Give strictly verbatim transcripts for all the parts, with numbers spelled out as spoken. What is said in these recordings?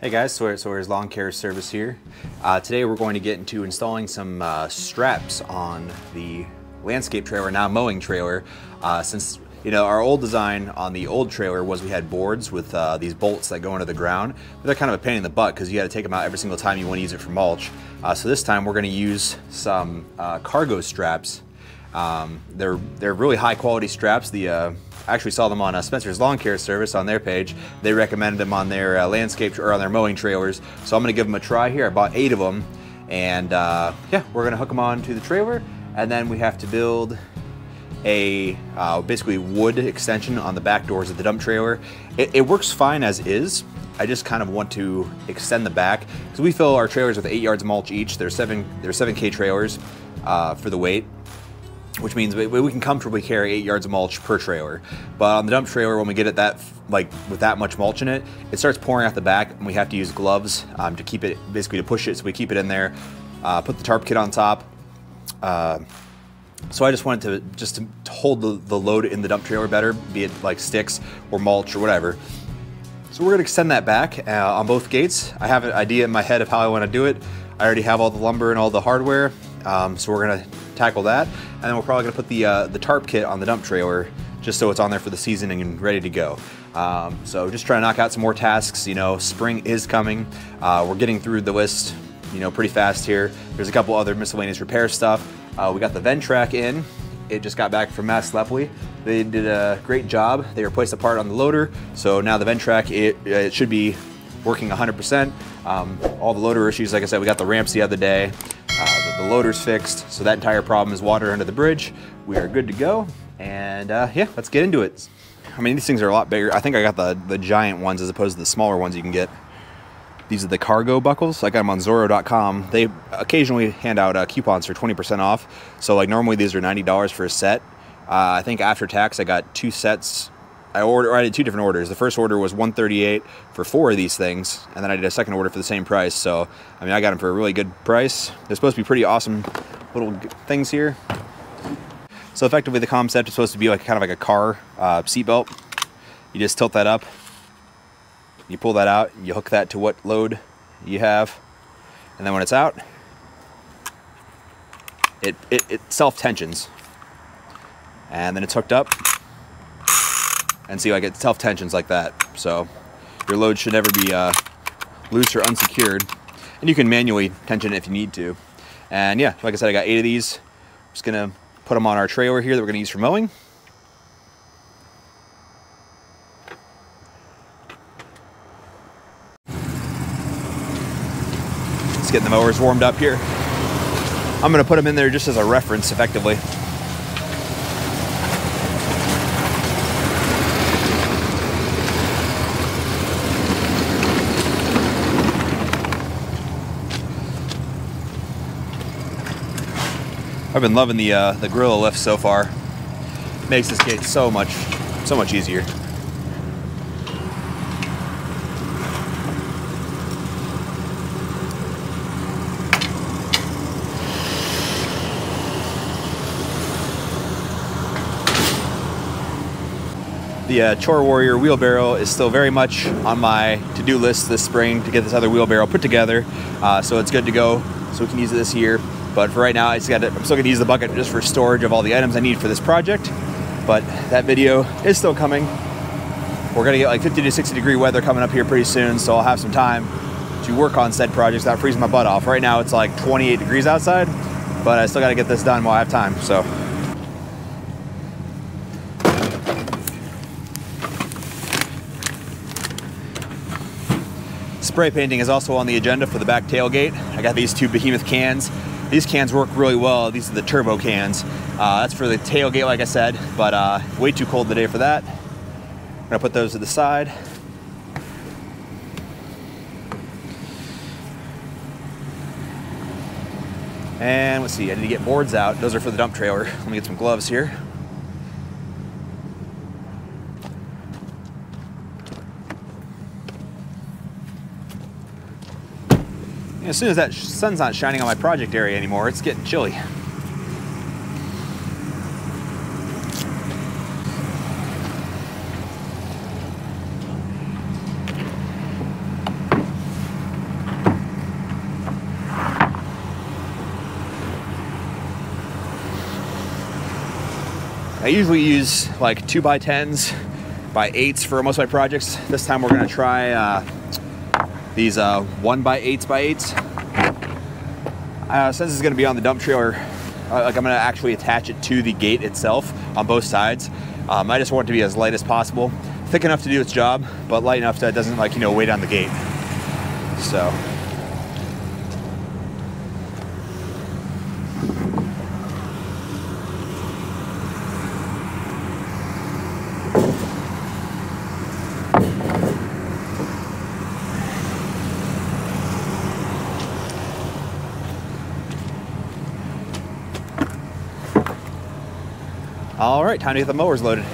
Hey guys, Sawyer's Lawn Care Service here. Uh, today we're going to get into installing some uh, straps on the landscape trailer, now mowing trailer. Uh, since you know our old design on the old trailer was we had boards with uh, these bolts that go into the ground, but they're kind of a pain in the butt because you got to take them out every single time you want to use it for mulch. Uh, so this time we're going to use some uh, cargo straps. Um, they're they're really high quality straps. The uh, I actually saw them on uh, Spencer's Lawn Care Service on their page. They recommended them on their uh, landscape or on their mowing trailers. So I'm gonna give them a try here. I bought eight of them, and uh, yeah, we're gonna hook them onto the trailer, and then we have to build a uh, basically wood extension on the back doors of the dump trailer. It, it works fine as is. I just kind of want to extend the back. So we fill our trailers with eight yards of mulch each. They're seven. They're seven K trailers uh, for the weight, which means we, we can comfortably carry eight yards of mulch per trailer. But on the dump trailer, when we get it that, like with that much mulch in it, it starts pouring out the back, and we have to use gloves um, to keep it, basically to push it. So we keep it in there, uh, put the tarp kit on top. Uh, so I just wanted to, just to hold the, the load in the dump trailer better, be it like sticks or mulch or whatever. So we're gonna extend that back uh, on both gates. I have an idea in my head of how I wanna do it. I already have all the lumber and all the hardware. Um, so we're gonna tackle that, and then we're probably gonna put the uh, the tarp kit on the dump trailer just so it's on there for the season and ready to go. Um, so just trying to knock out some more tasks. You know, spring is coming. Uh, we're getting through the list, you know, pretty fast here. There's a couple other miscellaneous repair stuff. Uh, we got the Ventrac in. It just got back from Matt Slepley. They did a great job. They replaced the part on the loader, so now the Ventrac it, it should be working one hundred percent. Um, all the loader issues, like I said, we got the ramps the other day. Uh, the, the loader's fixed, so that entire problem is water under the bridge. We are good to go, and uh, yeah, let's get into it. I mean, these things are a lot bigger. I think I got the, the giant ones as opposed to the smaller ones you can get. These are the cargo buckles. I got them on Zoro dot com. They occasionally hand out uh, coupons for twenty percent off. So like normally these are ninety dollars for a set. Uh, I think after tax I got two sets. I ordered, or I did two different orders. The first order was one thirty-eight for four of these things, and then I did a second order for the same price. So, I mean, I got them for a really good price. They're supposed to be pretty awesome little things here. So effectively, the concept is supposed to be like kind of like a car uh, seatbelt. You just tilt that up, you pull that out, you hook that to what load you have, and then when it's out, it it, it self tensions, and then it's hooked up. And see, like it self tensions like that. So your load should never be uh, loose or unsecured. And you can manually tension it if you need to. And yeah, like I said, I got eight of these. I'm just gonna put them on our trailer here that we're gonna use for mowing. Let's get the mowers warmed up here. I'm gonna put them in there just as a reference effectively. I've been loving the uh, the Gorilla lift so far. Makes this gate so much, so much easier. The uh, Chore Warrior wheelbarrow is still very much on my to-do list this spring to get this other wheelbarrow put together. Uh, so it's good to go, so we can use it this year. But for right now, I just got to, I'm still going to use the bucket just for storage of all the items I need for this project. But that video is still coming. We're going to get like fifty to sixty degree weather coming up here pretty soon, so I'll have some time to work on said projects without freezing my butt off. Right now, it's like twenty-eight degrees outside, but I still got to get this done while I have time. So. Spray painting is also on the agenda for the back tailgate. I got these two behemoth cans. These cans work really well. These are the turbo cans. Uh, that's for the tailgate, like I said, but uh, way too cold today for that. I'm gonna put those to the side. And let's see, I need to get boards out. Those are for the dump trailer. Let me get some gloves here. As soon as that sun's not shining on my project area anymore, it's getting chilly. I usually use like two by tens by eights for most of my projects. This time we're gonna try uh, these uh, one by eights by eights. Uh, since it's gonna be on the dump trailer, uh, like I'm gonna actually attach it to the gate itself on both sides. Um, I just want it to be as light as possible. Thick enough to do its job, but light enough that it doesn't like, you know, weigh down the gate. So. All right, time to get the mowers loaded. All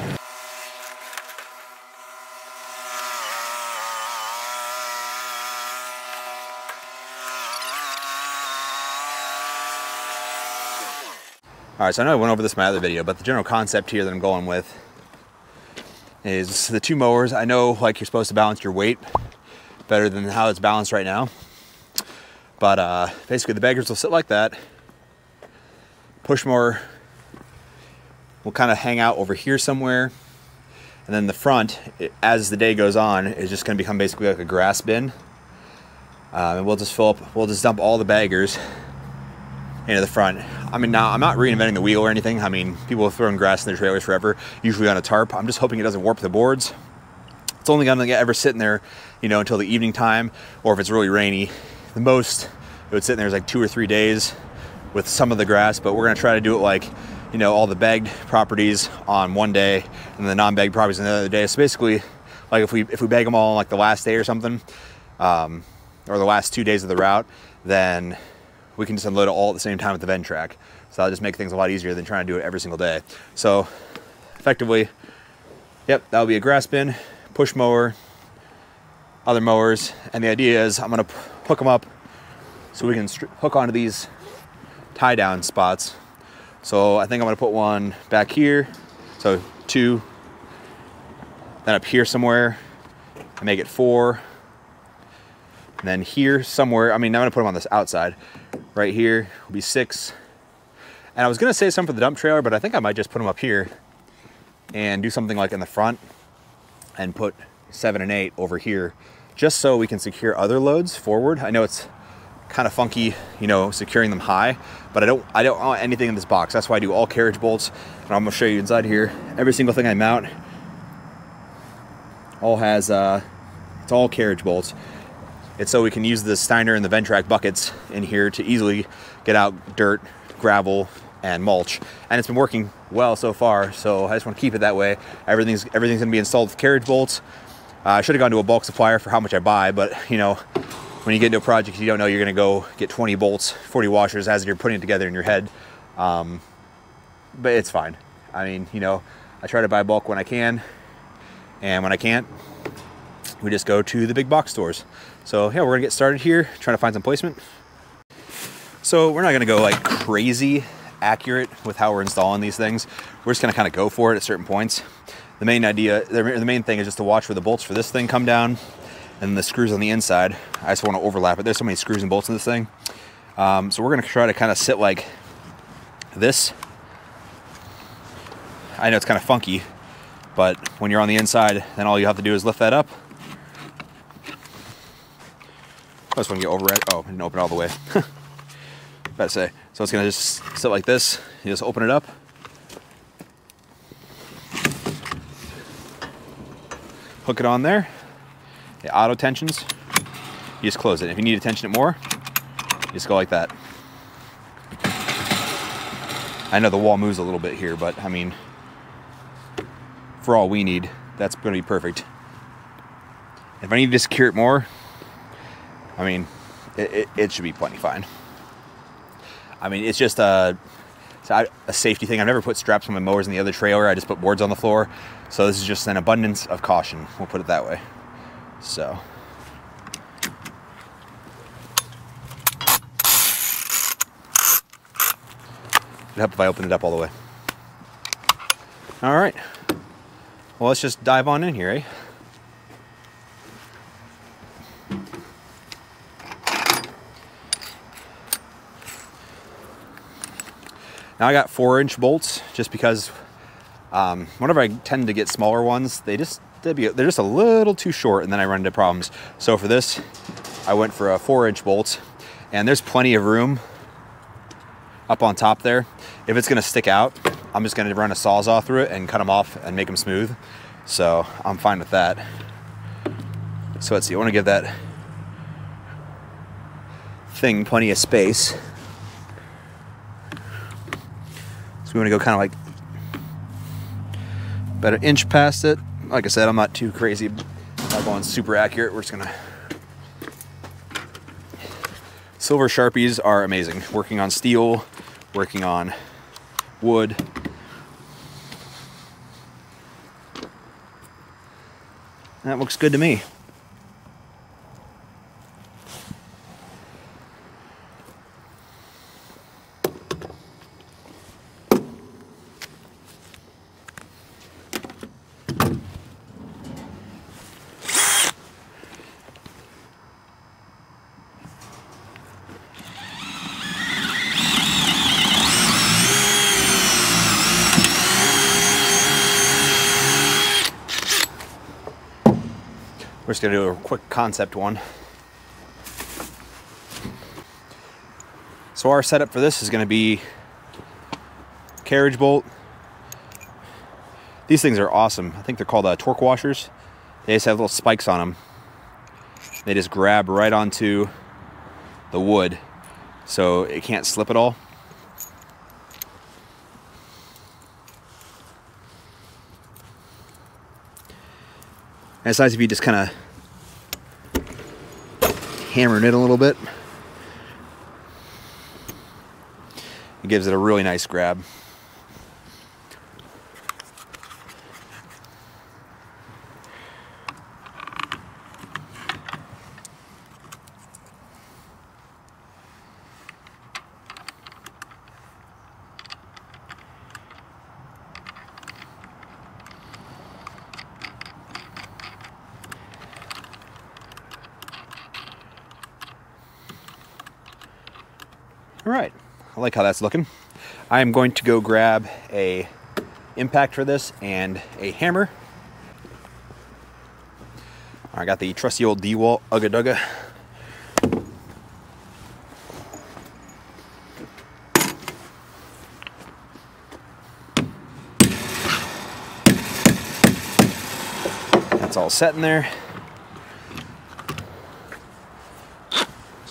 right, so I know I went over this in my other video, but the general concept here that I'm going with is the two mowers. I know like you're supposed to balance your weight better than how it's balanced right now. But uh, basically the baggers will sit like that. Push mower will kind of hang out over here somewhere. And then the front, it, as the day goes on, is just gonna become basically like a grass bin. Uh, and we'll just fill up, we'll just dump all the baggers into the front. I mean, now I'm not reinventing the wheel or anything. I mean, people have thrown grass in their trailers forever, usually on a tarp. I'm just hoping it doesn't warp the boards. It's only gonna ever sit in there, you know, until the evening time, or if it's really rainy. The most it would sit in there is like two or three days with some of the grass, but we're gonna try to do it like, you know, all the bagged properties on one day and the non-bagged properties on the other day. So basically, like if we if we bag them all on like the last day or something, um, or the last two days of the route, then we can just unload it all at the same time with the Ventrac. So that'll just make things a lot easier than trying to do it every single day. So effectively, yep, that'll be a grass bin, push mower, other mowers. And the idea is I'm gonna hook them up so we can hook onto these tie down spots. So I think I'm gonna put one back here. So two, then up here somewhere, and make it four. And then here somewhere, I mean, I'm gonna put them on this outside. Right here will be six. And I was gonna save some for the dump trailer, but I think I might just put them up here and do something like in the front and put seven and eight over here, just so we can secure other loads forward. I know it's kind of funky, you know, securing them high, but I don't, I don't want anything in this box. That's why I do all carriage bolts. And I'm gonna show you inside here. Every single thing I mount all has, uh, it's all carriage bolts. It's so we can use the Steiner and the Ventrac buckets in here to easily get out dirt, gravel, and mulch. And it's been working well so far, so I just want to keep it that way. Everything's everything's going to be installed with carriage bolts. Uh, I should have gone to a bulk supplier for how much I buy, but you know, when you get into a project, you don't know you're going to go get twenty bolts, forty washers as you're putting it together in your head. Um, but it's fine. I mean, you know, I try to buy bulk when I can, and when I can't, we just go to the big box stores. So yeah, we're gonna get started here, trying to find some placement. So we're not gonna go like crazy accurate with how we're installing these things. We're just gonna kind of go for it at certain points. The main idea, the main thing is just to watch where the bolts for this thing come down and the screws on the inside. I just wanna overlap it. There's so many screws and bolts in this thing. Um, so we're gonna try to kind of sit like this. I know it's kind of funky, but when you're on the inside, then all you have to do is lift that up. I just want to get over it. Oh, I didn't open it all the way. About to say. So it's going to just sit like this. You just open it up. Hook it on there. It auto tensions. You just close it. If you need to tension it more, you just go like that. I know the wall moves a little bit here, but I mean, for all we need, that's going to be perfect. If I need to secure it more, I mean, it, it, it should be plenty fine. I mean, it's just a, it's a safety thing. I've never put straps on my mowers in the other trailer. I just put boards on the floor. So this is just an abundance of caution. We'll put it that way. So. It'd help if I opened it up all the way. All right. Well, let's just dive on in here, eh? Now I got four inch bolts just because Um, whenever I tend to get smaller ones, they just, they'd be, they're just a little too short and then I run into problems. So for this, I went for a four inch bolt, and there's plenty of room up on top there. If it's gonna stick out, I'm just gonna run a Sawzall through it and cut them off and make them smooth. So I'm fine with that. So let's see, I wanna give that thing plenty of space. So we wanna go kind of like about an inch past it. Like I said, I'm not too crazy about going super accurate. We're just gonna... Silver Sharpies are amazing. Working on steel, working on wood. That looks good to me. We're just gonna do a quick concept one. So our setup for this is gonna be carriage bolt. These things are awesome. I think they're called uh, torque washers. They just have little spikes on them. They just grab right onto the wood so it can't slip at all. And it's nice if you just kind of hammered it a little bit. It gives it a really nice grab. All right, I like how that's looking. I am going to go grab a impact for this and a hammer. I got the trusty old DeWalt Ugga Dugga. That's all set in there.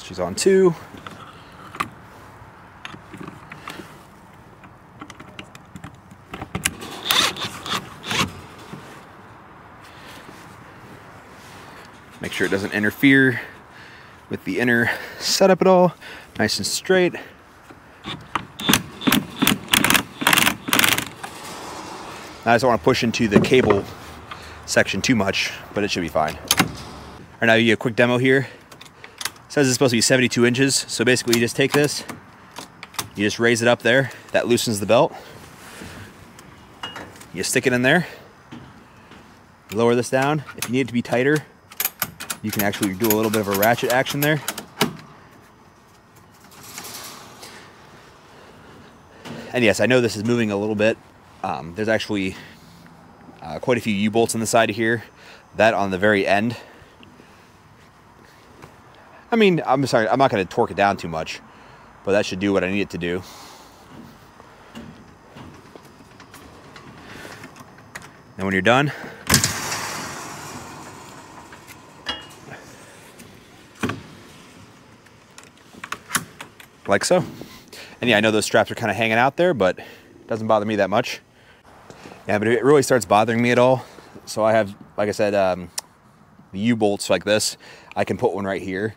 She's on two. Make sure it doesn't interfere with the inner setup at all. Nice and straight. I just don't want to push into the cable section too much, but it should be fine. All right, now you get a quick demo here. It says it's supposed to be seventy-two inches. So basically you just take this, you just raise it up there. That loosens the belt. You stick it in there, lower this down. If you need it to be tighter, you can actually do a little bit of a ratchet action there. And yes, I know this is moving a little bit. Um, there's actually uh, quite a few U-bolts on the side of here. That on the very end. I mean, I'm sorry, I'm not gonna torque it down too much, but that should do what I need it to do. And when you're done, like so. And yeah, I know those straps are kind of hanging out there, but it doesn't bother me that much. Yeah, but it really starts bothering me at all. So I have, like I said, um, the U-bolts like this. I can put one right here.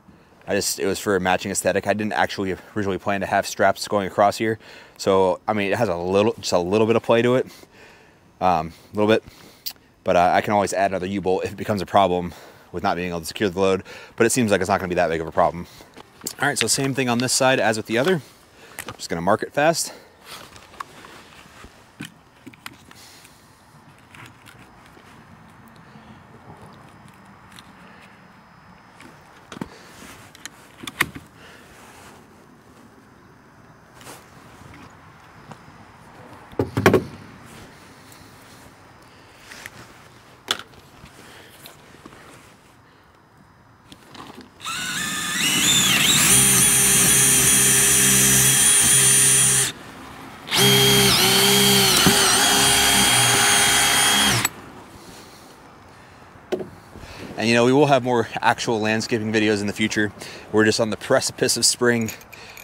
I just, it was for a matching aesthetic. I didn't actually originally plan to have straps going across here. So, I mean, it has a little, just a little bit of play to it. Um, a little bit. But uh, I can always add another U-bolt if it becomes a problem with not being able to secure the load. But it seems like it's not gonna be that big of a problem. All right, so same thing on this side as with the other. I'm just gonna mark it fast. And, you know, we will have more actual landscaping videos in the future. We're just on the precipice of spring.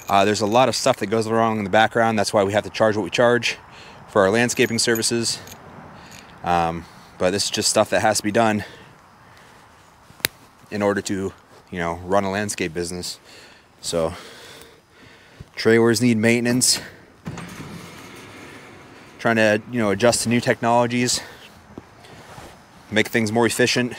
Uh, there's a lot of stuff that goes wrong in the background. That's why we have to charge what we charge for our landscaping services. Um, but this is just stuff that has to be done in order to, you know, run a landscape business. So trailers need maintenance. Trying to, you know, adjust to new technologies, make things more efficient.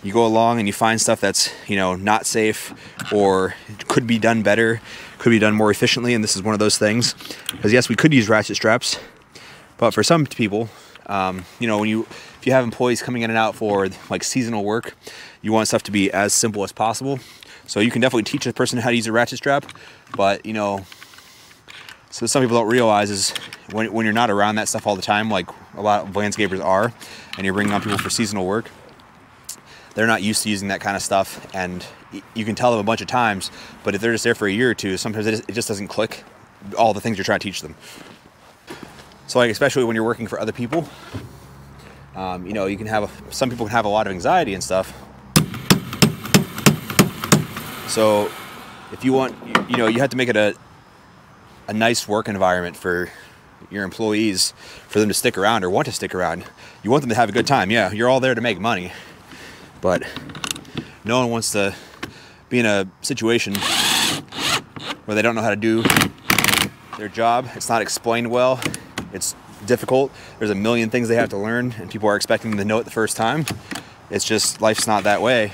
You go along and you find stuff that's, you know, not safe or could be done better, could be done more efficiently, and this is one of those things. Because yes, we could use ratchet straps, but for some people, um, you know, when you if you have employees coming in and out for like seasonal work, you want stuff to be as simple as possible. So you can definitely teach a person how to use a ratchet strap, but, you know, so some people don't realize is when, when you're not around that stuff all the time, like a lot of landscapers are, and you're bringing on people for seasonal work, they're not used to using that kind of stuff. And you can tell them a bunch of times, but if they're just there for a year or two, sometimes it just doesn't click all the things you're trying to teach them. So like, especially when you're working for other people, um, you know, you can have, a, some people can have a lot of anxiety and stuff. So if you want, you, you know, you have to make it a, a nice work environment for your employees, for them to stick around or want to stick around. You want them to have a good time. Yeah, you're all there to make money, but no one wants to be in a situation where they don't know how to do their job. It's not explained well. It's difficult. There's a million things they have to learn, and people are expecting them to know it the first time. It's just, life's not that way.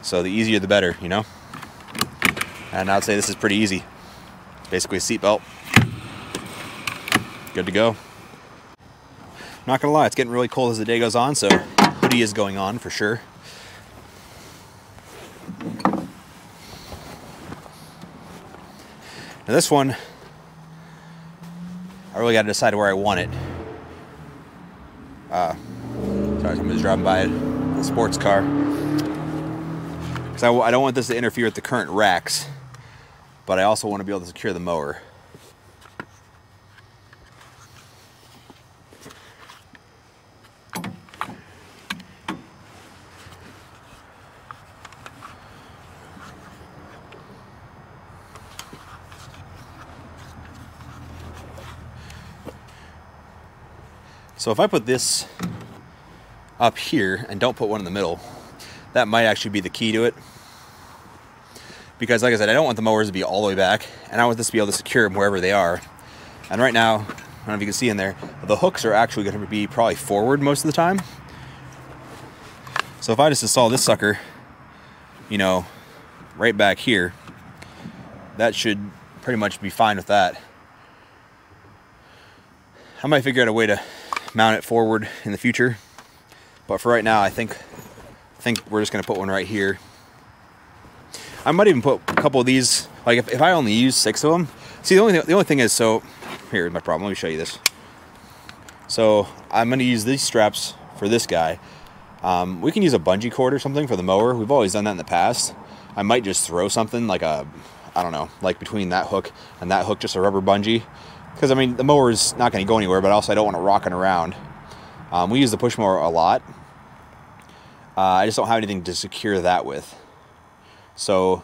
So the easier the better, you know? And I'd say this is pretty easy. It's basically a seatbelt. Good to go. Not gonna lie, it's getting really cold as the day goes on, so hoodie is going on for sure. Now this one, I really gotta decide where I want it. Uh, sorry, somebody's driving by a sports car. Because I, I don't want this to interfere with the current racks, but I also want to be able to secure the mower. So if I put this up here and don't put one in the middle, that might actually be the key to it. Because like I said, I don't want the mowers to be all the way back, and I want this to be able to secure them wherever they are. And right now, I don't know if you can see in there, the hooks are actually going to be probably forward most of the time. So if I just install this sucker, you know, right back here, that should pretty much be fine with that. I might figure out a way to mount it forward in the future, but for right now, I think I think we're just gonna put one right here. I might even put a couple of these, like if, if I only use six of them. See, the only, th the only thing is, so, here's my problem, let me show you this. So I'm gonna use these straps for this guy. Um, we can use a bungee cord or something for the mower. We've always done that in the past. I might just throw something like a, I don't know, like between that hook and that hook, just a rubber bungee. Because I mean, the mower's not gonna go anywhere, but also I don't wanna rock it around. Um, we use the push mower a lot. Uh, I just don't have anything to secure that with. So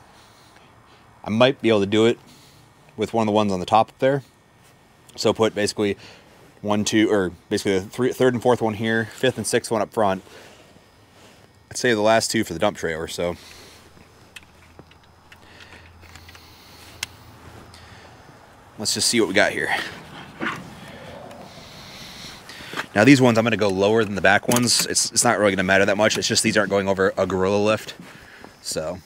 I might be able to do it with one of the ones on the top up there. So put basically one, two, or basically the three, third and fourth one here, fifth and sixth one up front. I'd save the last two for the dump trailer, so. Let's just see what we got here. Now these ones, I'm gonna go lower than the back ones. It's, it's not really gonna matter that much. It's just these aren't going over a Gorilla lift, so.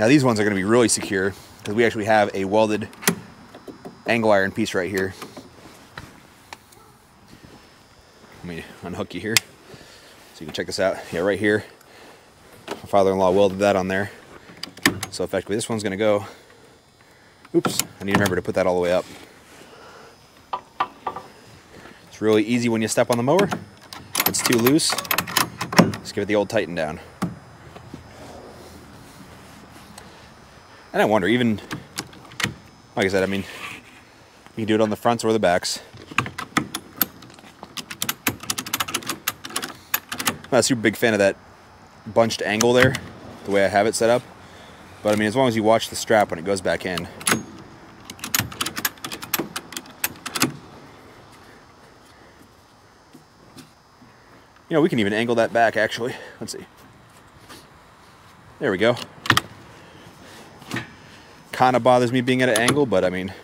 Now these ones are gonna be really secure because we actually have a welded angle iron piece right here. Let me unhook you here so you can check this out. Yeah, right here. My father-in-law welded that on there. So effectively this one's gonna go, oops, I need to remember to put that all the way up. It's really easy when you step on the mower. If it's too loose, just give it the old tighten down. And I wonder, even, like I said, I mean, you can do it on the fronts or the backs. I'm not a super big fan of that bunched angle there, the way I have it set up. But I mean, as long as you watch the strap when it goes back in. You know, we can even angle that back actually. Let's see. There we go. Kind of bothers me being at an angle, but I mean,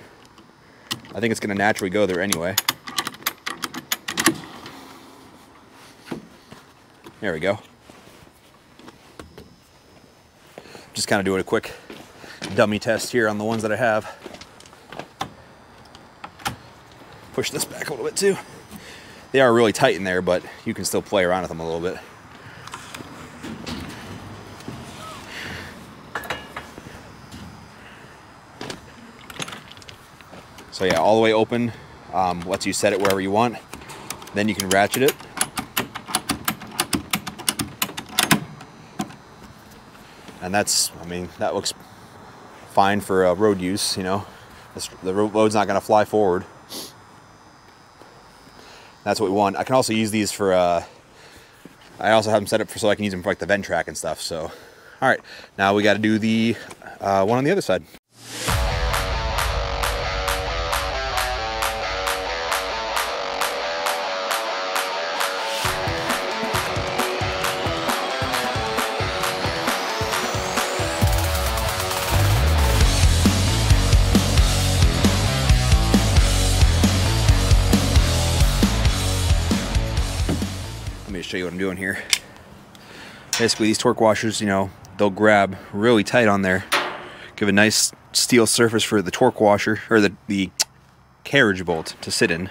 I think it's going to naturally go there anyway. There we go. Just kind of doing a quick dummy test here on the ones that I have. Push this back a little bit too. They are really tight in there, but you can still play around with them a little bit. So yeah, all the way open, um, lets you set it wherever you want. Then you can ratchet it. And that's, I mean, that looks fine for uh, road use, you know. It's, the load's not gonna fly forward. That's what we want. I can also use these for, uh, I also have them set up for so I can use them for like the Ventrac and stuff, so. All right, now we gotta do the uh, one on the other side. Show you what I'm doing here. Basically these torque washers, you know, they'll grab really tight on there, give a nice steel surface for the torque washer or the, the carriage bolt to sit in.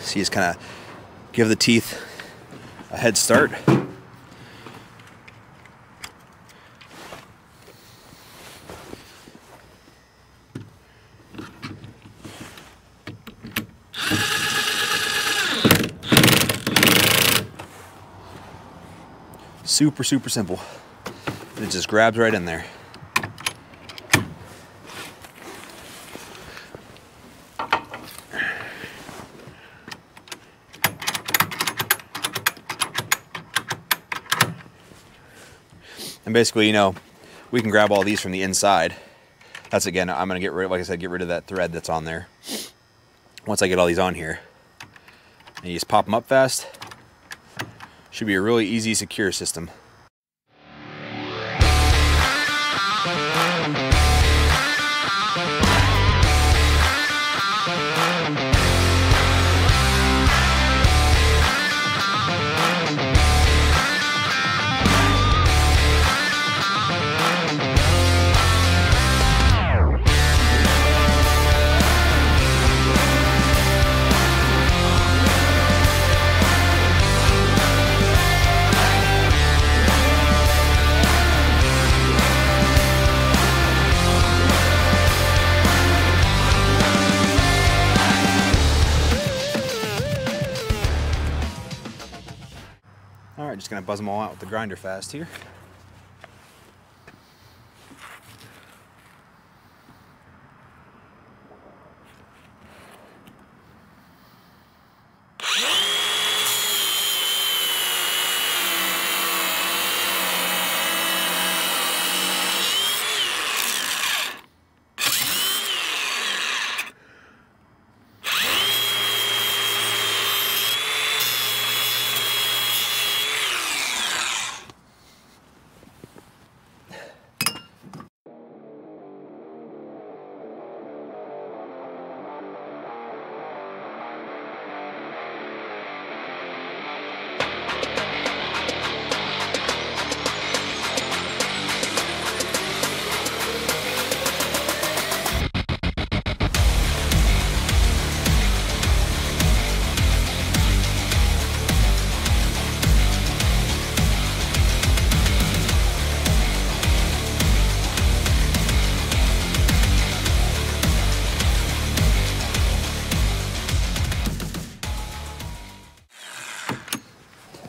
So you just kind of give the teeth a head start. Super, super simple. It just grabs right in there. And basically, you know, we can grab all these from the inside. That's again, I'm gonna get rid of, like I said, get rid of that thread that's on there. Once I get all these on here, and you just pop them up fast. Should be a really easy, secure system. Just gonna buzz them all out with the grinder fast here.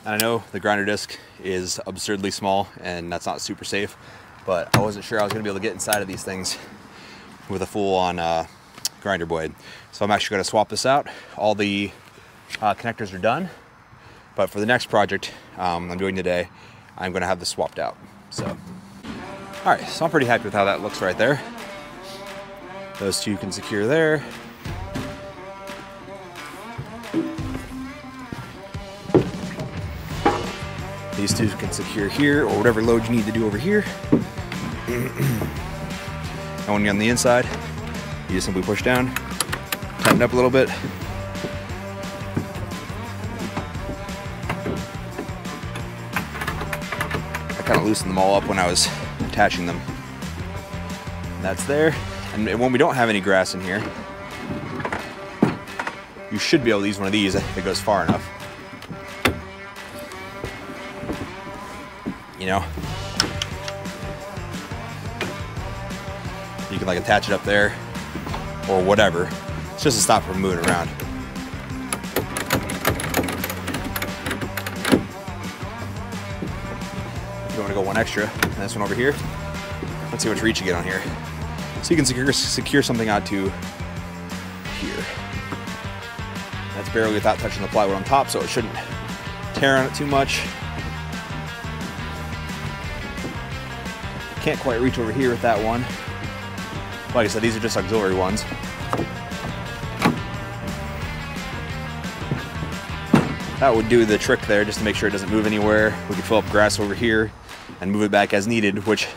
And I know the grinder disc is absurdly small and that's not super safe, but I wasn't sure I was gonna be able to get inside of these things with a full-on uh, grinder blade. So I'm actually gonna swap this out. All the uh, connectors are done, but for the next project um, I'm doing today, I'm gonna have this swapped out, so. All right, so I'm pretty happy with how that looks right there. Those two can secure there. These two can secure here, or whatever load you need to do over here. And when you're on the inside, you just simply push down, tighten up a little bit. I kind of loosened them all up when I was attaching them. That's there. And when we don't have any grass in here, you should be able to use one of these if it goes far enough. You know, you can like attach it up there or whatever. It's just to stop from moving around. If you want to go one extra, and this one over here. Let's see how much reach you get on here. So you can secure, secure something onto here. That's barely without touching the plywood on top, so it shouldn't tear on it too much. Can't quite reach over here with that one. Like I said, these are just auxiliary ones. That would do the trick there, just to make sure it doesn't move anywhere. We can fill up grass over here and move it back as needed, which,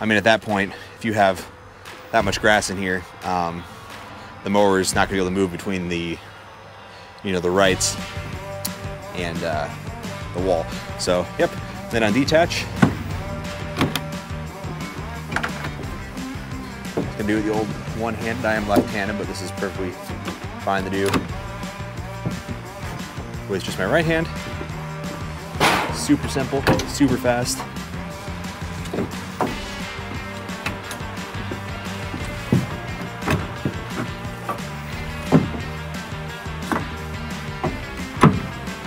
I mean, at that point, if you have that much grass in here, um, the mower is not gonna be able to move between the, you know, the rights and uh, the wall. So, yep, then on detach, can do the old one hand. I am left-handed, but this is perfectly fine to do with just my right hand. Super simple, super fast.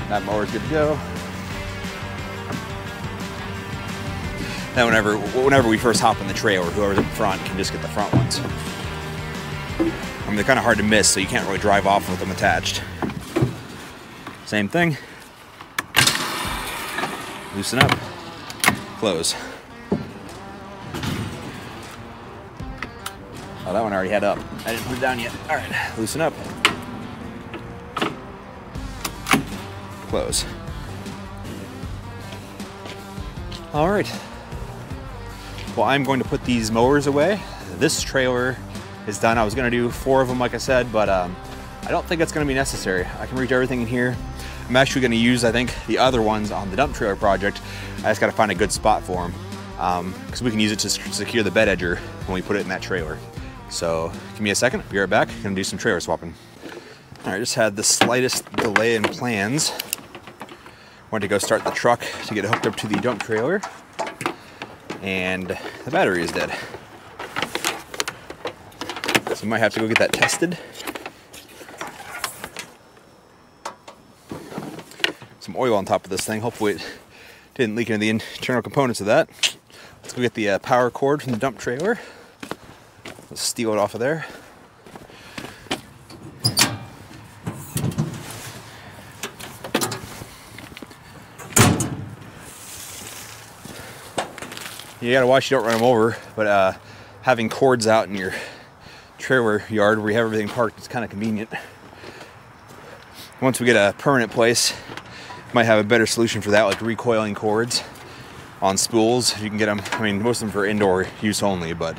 That mower's good to go. Then whenever, whenever we first hop in the trailer, whoever's in front can just get the front ones. I mean, they're kind of hard to miss, so you can't really drive off with them attached. Same thing. Loosen up. Close. Oh, that one already had up. I didn't put it down yet. All right, loosen up. Close. All right. Well, I'm going to put these mowers away. This trailer is done. I was gonna do four of them, like I said, but um, I don't think it's gonna be necessary. I can reach everything in here. I'm actually gonna use, I think, the other ones on the dump trailer project. I just gotta find a good spot for them, because um, we can use it to secure the bed edger when we put it in that trailer. So give me a second, I'll be right back. I'm gonna do some trailer swapping. All right, just had the slightest delay in plans. Wanted to go start the truck to get it hooked up to the dump trailer, and the battery is dead. So we might have to go get that tested. Some oil on top of this thing. Hopefully it didn't leak into the internal components of that. Let's go get the uh, power cord from the dump trailer. Let's steal it off of there. You gotta watch you don't run them over, but uh, having cords out in your trailer yard where you have everything parked is kind of convenient. Once we get a permanent place, might have a better solution for that, like recoiling cords on spools. You can get them, I mean, most of them for indoor use only, but.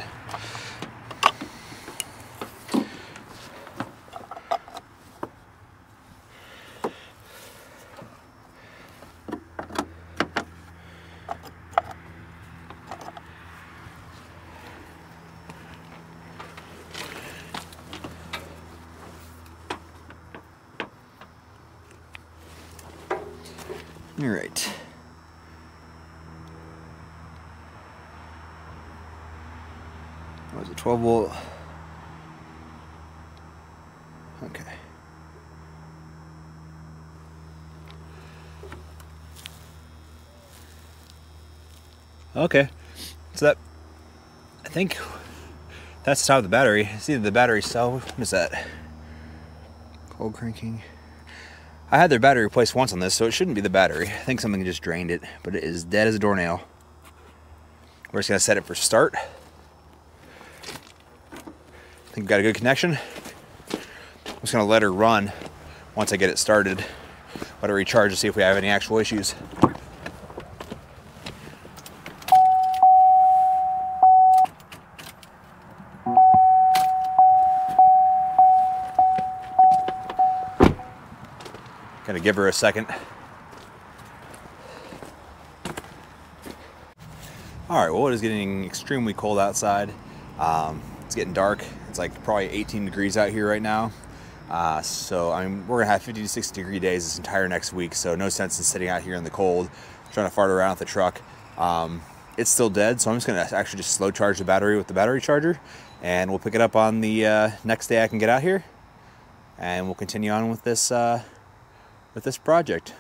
All right. That was a twelve volt. Okay. Okay, so that, I think that's the top of the battery. It's either the battery cell, what is that? Cold cranking. I had their battery replaced once on this, so it shouldn't be the battery. I think something just drained it, but it is dead as a doornail. We're just gonna set it for start. I think we've got a good connection. I'm just gonna let her run once I get it started. Let her recharge to see if we have any actual issues. Gonna give her a second. All right, well, it is getting extremely cold outside. Um, it's getting dark. It's like probably eighteen degrees out here right now. Uh, so I mean, we're gonna have fifty to sixty degree days this entire next week. So no sense in sitting out here in the cold, trying to fart around with the truck. Um, it's still dead. So I'm just gonna actually just slow charge the battery with the battery charger, and we'll pick it up on the uh, next day I can get out here, and we'll continue on with this, uh, with this project.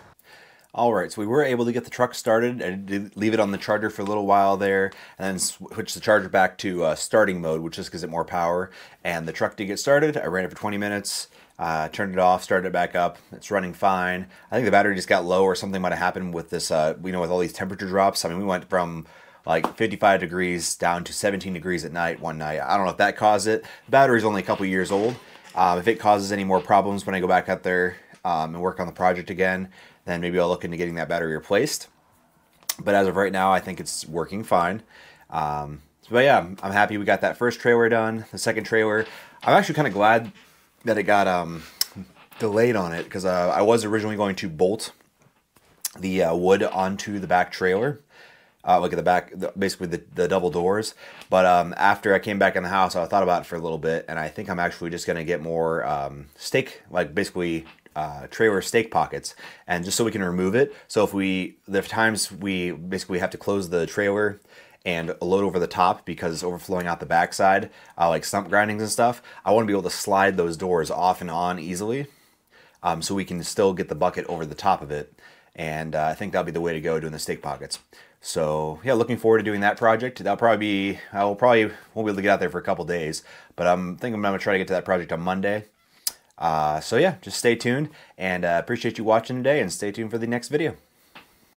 All right, so we were able to get the truck started and leave it on the charger for a little while there, and then switch the charger back to uh, starting mode, which just gives it more power. And the truck did get started. I ran it for twenty minutes, uh, turned it off, started it back up. It's running fine. I think the battery just got low, or something might have happened with this. Uh, we know with all these temperature drops. I mean, we went from like fifty-five degrees down to seventeen degrees at night one night. I don't know if that caused it. The battery's only a couple years old. Uh, if it causes any more problems when I go back out there um, and work on the project again, then maybe I'll look into getting that battery replaced. But as of right now, I think it's working fine. Um, so, but yeah, I'm, I'm happy we got that first trailer done. The second trailer, I'm actually kind of glad that it got um, delayed on it, because uh, I was originally going to bolt the uh, wood onto the back trailer. Uh, look at the back, the, basically the, the double doors. But um, after I came back in the house, I thought about it for a little bit, and I think I'm actually just gonna get more um, stake, like basically, Uh, trailer stake pockets, and just so we can remove it. So if we, the times we basically have to close the trailer and load over the top because it's overflowing out the backside, uh, like stump grindings and stuff, I want to be able to slide those doors off and on easily, um, so we can still get the bucket over the top of it. And uh, I think that'll be the way to go, doing the stake pockets. So yeah, looking forward to doing that project. That'll probably be, I will probably won't be able to get out there for a couple days, but I'm thinking I'm gonna try to get to that project on Monday. Uh, so yeah, just stay tuned, and uh, appreciate you watching today, and stay tuned for the next video.